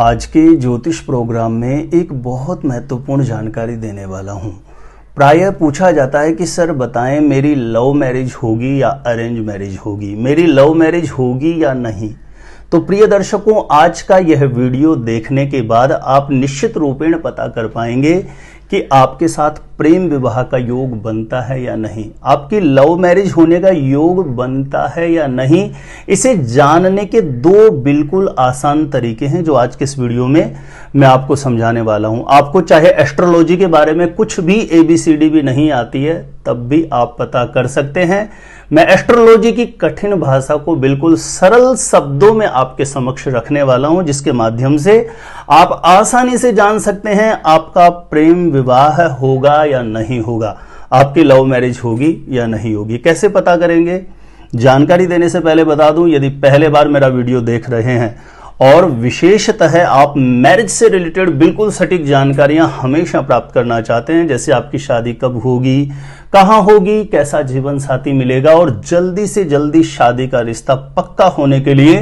आज के ज्योतिष प्रोग्राम में एक बहुत महत्वपूर्ण जानकारी देने वाला हूं। प्रायः पूछा जाता है कि सर बताएं मेरी लव मैरिज होगी या अरेंज मैरिज होगी, मेरी लव मैरिज होगी या नहीं। तो प्रिय दर्शकों, आज का यह वीडियो देखने के बाद आप निश्चित रूपेण पता कर पाएंगे कि आपके साथ प्रेम विवाह का योग बनता है या नहीं, आपकी लव मैरिज होने का योग बनता है या नहीं। इसे जानने के दो बिल्कुल आसान तरीके हैं जो आज के इस वीडियो में मैं आपको समझाने वाला हूं। आपको चाहे एस्ट्रोलॉजी के बारे में कुछ भी ABCD भी नहीं आती है तब भी आप पता कर सकते हैं। मैं एस्ट्रोलॉजी की कठिन भाषा को बिल्कुल सरल शब्दों में आपके समक्ष रखने वाला हूं, जिसके माध्यम से आप आसानी से जान सकते हैं आपका प्रेम विवाह होगा या नहीं होगा, आपकी लव मैरिज होगी या नहीं होगी। कैसे पता करेंगे? जानकारी देने से पहले बता दूं, यदि पहले बार मेरा वीडियो देख रहे हैं और विशेषतः आप मैरिज से रिलेटेड बिल्कुल सटीक जानकारियां हमेशा प्राप्त करना चाहते हैं, जैसे आपकी शादी कब होगी, कहां होगी, कैसा जीवन साथी मिलेगा और जल्दी से जल्दी शादी का रिश्ता पक्का होने के लिए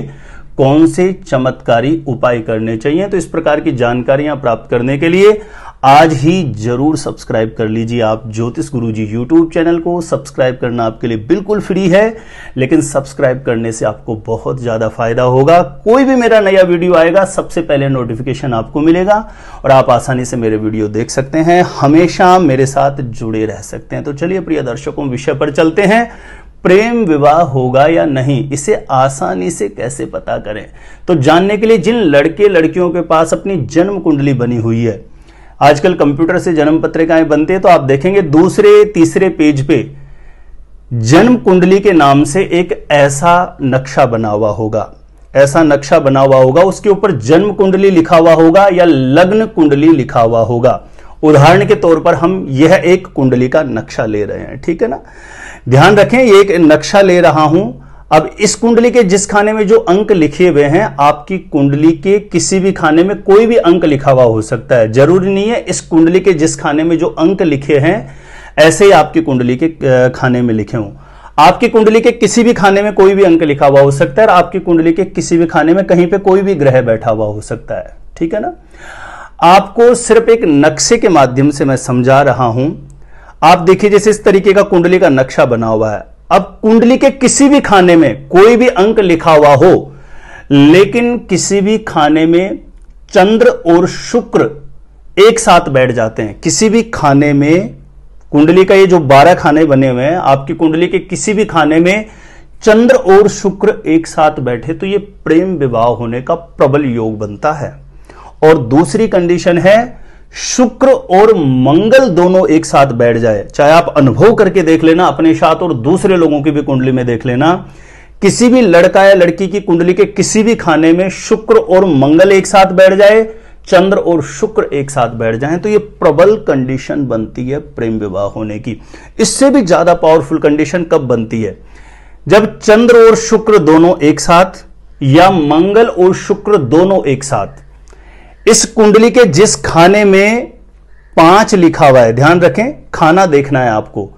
कौन से चमत्कारी उपाय करने चाहिए, तो इस प्रकार की जानकारियां प्राप्त करने के लिए आज ही जरूर सब्सक्राइब कर लीजिए आप ज्योतिष गुरु जी यूट्यूब चैनल को। सब्सक्राइब करना आपके लिए बिल्कुल फ्री है, लेकिन सब्सक्राइब करने से आपको बहुत ज्यादा फायदा होगा। कोई भी मेरा नया वीडियो आएगा सबसे पहले नोटिफिकेशन आपको मिलेगा और आप आसानी से मेरे वीडियो देख सकते हैं, हमेशा मेरे साथ जुड़े रह सकते हैं। तो चलिए प्रिय दर्शकों, विषय पर चलते हैं। प्रेम विवाह होगा या नहीं, इसे आसानी से कैसे पता करें? तो जानने के लिए जिन लड़के लड़कियों के पास अपनी जन्म कुंडली बनी हुई है, आजकल कंप्यूटर से जन्म पत्रिकाएं बनती है तो आप देखेंगे दूसरे तीसरे पेज पे जन्म कुंडली के नाम से एक ऐसा नक्शा बना हुआ होगा, ऐसा नक्शा बना हुआ होगा, उसके ऊपर जन्म कुंडली लिखा हुआ होगा या लग्न कुंडली लिखा हुआ होगा। उदाहरण के तौर पर हम यह एक कुंडली का नक्शा ले रहे हैं, ठीक है ना? ध्यान रखें, ये एक नक्शा ले रहा हूं। अब इस कुंडली के जिस खाने में जो अंक लिखे हुए हैं, आपकी कुंडली के किसी भी खाने में कोई भी अंक लिखा हुआ हो सकता है, जरूरी नहीं है इस कुंडली के जिस खाने में जो अंक लिखे हैं ऐसे ही आपकी कुंडली के खाने में लिखे हों। आपकी कुंडली के किसी भी खाने में कोई भी अंक लिखा हुआ हो सकता है और आपकी कुंडली के किसी भी खाने में कहीं पर कोई भी ग्रह बैठा हुआ हो सकता है, ठीक है ना? आपको सिर्फ एक नक्शे के माध्यम से मैं समझा रहा हूं। आप देखिए, जैसे इस तरीके का कुंडली का नक्शा बना हुआ है। अब कुंडली के किसी भी खाने में कोई भी अंक लिखा हुआ हो, लेकिन किसी भी खाने में चंद्र और शुक्र एक साथ बैठ जाते हैं। किसी भी खाने में कुंडली का ये जो 12 खाने बने हुए हैं, आपकी कुंडली के किसी भी खाने में चंद्र और शुक्र एक साथ बैठे तो ये प्रेम विवाह होने का प्रबल योग बनता है। और दूसरी कंडीशन है शुक्र और मंगल दोनों एक साथ बैठ जाए। चाहे आप अनुभव करके देख लेना अपने साथ और दूसरे लोगों की भी कुंडली में देख लेना, किसी भी लड़का या लड़की की कुंडली के किसी भी खाने में शुक्र और मंगल एक साथ बैठ जाए, चंद्र और शुक्र एक साथ बैठ जाए तो ये प्रबल कंडीशन बनती है प्रेम विवाह होने की। इससे भी ज्यादा पावरफुल कंडीशन कब बनती है? जब चंद्र और शुक्र दोनों एक साथ या मंगल और शुक्र दोनों एक साथ। इस कुंडली के जिस खाने में 5 लिखा हुआ है, ध्यान रखें, खाना देखना है आपको।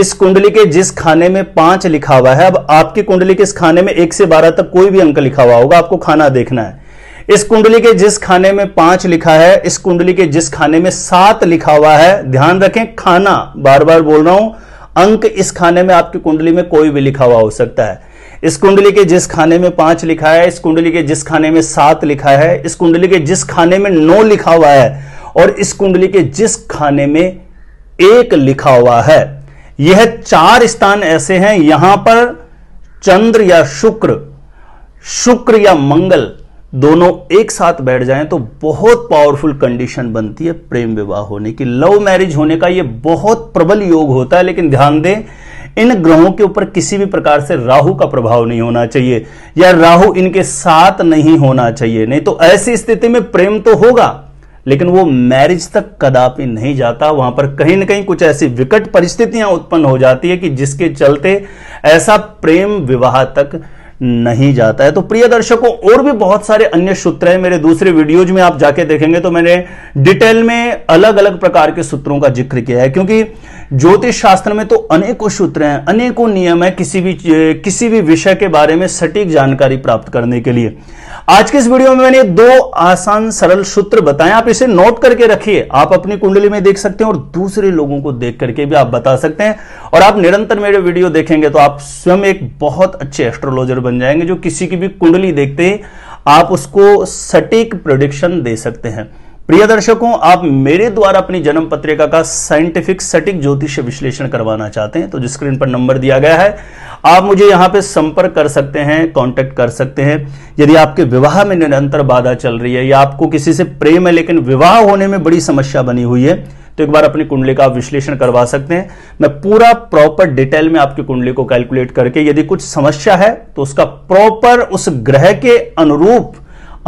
इस कुंडली के जिस खाने में 5 लिखा हुआ है, अब आपकी कुंडली के इस खाने में 1 से 12 तक कोई भी अंक लिखा हुआ होगा, आपको खाना देखना है। इस कुंडली के जिस खाने में 5 लिखा है, इस कुंडली के जिस खाने में 7 लिखा हुआ है, ध्यान रखें खाना, बार बार बोल रहा हूं, अंक इस खाने में आपकी कुंडली में कोई भी लिखा हुआ हो सकता है। इस कुंडली के जिस खाने में 5 लिखा है, इस कुंडली के जिस खाने में 7 लिखा है, इस कुंडली के जिस खाने में 9 लिखा हुआ है और इस कुंडली के जिस खाने में 1 लिखा हुआ है। यह 4 स्थान ऐसे हैं, यहां पर चंद्र या शुक्र, शुक्र या मंगल दोनों एक साथ बैठ जाएं तो बहुत पावरफुल कंडीशन बनती है प्रेम विवाह होने की। लव मैरिज होने का ये बहुत प्रबल योग होता है, लेकिन ध्यान दें इन ग्रहों के ऊपर किसी भी प्रकार से राहु का प्रभाव नहीं होना चाहिए या राहु इनके साथ नहीं होना चाहिए, नहीं तो ऐसी स्थिति में प्रेम तो होगा लेकिन वो मैरिज तक कदापि नहीं जाता। वहां पर कहीं ना कहीं कुछ ऐसी विकट परिस्थितियां उत्पन्न हो जाती है कि जिसके चलते ऐसा प्रेम विवाह तक नहीं जाता है। तो प्रिय दर्शकों, और भी बहुत सारे अन्य सूत्र हैं, मेरे दूसरे वीडियोज में आप जाके देखेंगे तो मैंने डिटेल में अलग अलग प्रकार के सूत्रों का जिक्र किया है, क्योंकि ज्योतिष शास्त्र में तो अनेकों सूत्र हैं, अनेकों नियम है किसी भी विषय के बारे में सटीक जानकारी प्राप्त करने के लिए। आज के इस वीडियो में मैंने दो आसान सरल सूत्र बताएं, आप इसे नोट करके रखिए, आप अपनी कुंडली में देख सकते हैं और दूसरे लोगों को देख करके भी आप बता सकते हैं। और आप निरंतर मेरे वीडियो देखेंगे तो आप स्वयं एक बहुत अच्छे एस्ट्रोलॉजर बन जाएंगे, जो किसी की भी कुंडली देखते ही आप उसको सटीक प्रेडिक्शन दे सकते हैं। प्रिय दर्शकों, आप मेरे द्वारा अपनी जन्म पत्रिका का साइंटिफिक सटीक ज्योतिष विश्लेषण करवाना चाहते हैं तो जिस स्क्रीन पर नंबर दिया गया है आप मुझे यहां पे संपर्क कर सकते हैं, कांटेक्ट कर सकते हैं। यदि आपके विवाह में निरंतर बाधा चल रही है या आपको किसी से प्रेम है लेकिन विवाह होने में बड़ी समस्या बनी हुई है तो एक बार अपनी कुंडली का आप विश्लेषण करवा सकते हैं। मैं पूरा प्रॉपर डिटेल में आपकी कुंडली को कैलकुलेट करके यदि कुछ समस्या है तो उसका प्रॉपर उस ग्रह के अनुरूप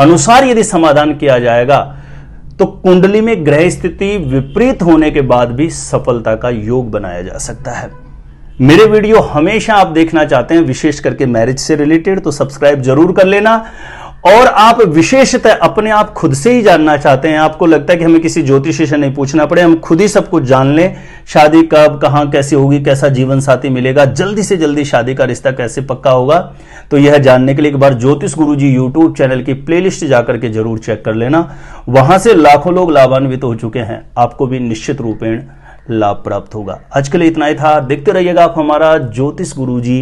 अनुसार यदि समाधान किया जाएगा तो कुंडली में ग्रह स्थिति विपरीत होने के बाद भी सफलता का योग बनाया जा सकता है। मेरे वीडियो हमेशा आप देखना चाहते हैं, विशेष करके मैरिज से रिलेटेड, तो सब्सक्राइब जरूर कर लेना। और आप विशेषतः अपने आप खुद से ही जानना चाहते हैं, आपको लगता है कि हमें किसी ज्योतिषी से नहीं पूछना पड़े, हम खुद ही सब कुछ जान लें, शादी कब कहां कैसे होगी, कैसा जीवन साथी मिलेगा, जल्दी से जल्दी शादी का रिश्ता कैसे पक्का होगा, तो यह जानने के लिए एक बार ज्योतिष गुरु जी यूट्यूब चैनल की प्लेलिस्ट जाकर के जरूर चेक कर लेना। वहां से लाखों लोग लाभान्वित हो चुके हैं, आपको भी निश्चित रूपेण लाभ प्राप्त होगा। आज के लिए इतना ही था, देखते रहिएगा आप हमारा ज्योतिष गुरु जी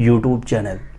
यूट्यूब चैनल।